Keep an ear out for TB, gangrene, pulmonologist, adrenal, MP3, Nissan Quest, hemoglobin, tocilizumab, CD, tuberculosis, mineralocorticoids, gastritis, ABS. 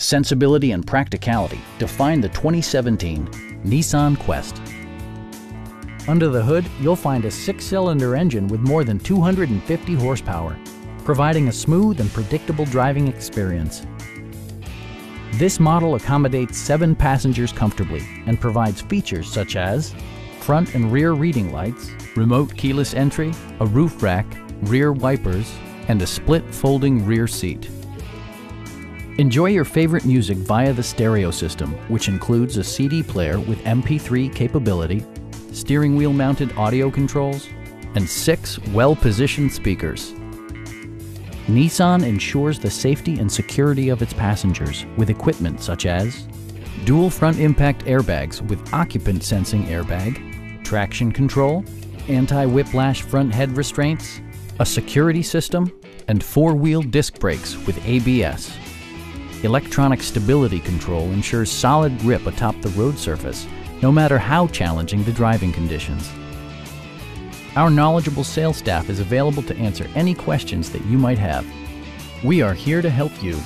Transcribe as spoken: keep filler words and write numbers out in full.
Sensibility and practicality define the twenty seventeen Nissan Quest. Under the hood, you'll find a six-cylinder engine with more than two hundred fifty horsepower, providing a smooth and predictable driving experience. This model accommodates seven passengers comfortably and provides features such as front and rear reading lights, remote keyless entry, a roof rack, rear wipers, and a split folding rear seat. Enjoy your favorite music via the stereo system, which includes a C D player with M P three capability, steering wheel mounted audio controls, and six well-positioned speakers. Nissan ensures the safety and security of its passengers with equipment such as dual front impact airbags with occupant sensing airbag, traction control, anti-whiplash front head restraints, a security system, and four-wheel disc brakes with A B S. Electronic stability control ensures solid grip atop the road surface, no matter how challenging the driving conditions. Our knowledgeable sales staff is available to answer any questions that you might have. We are here to help you.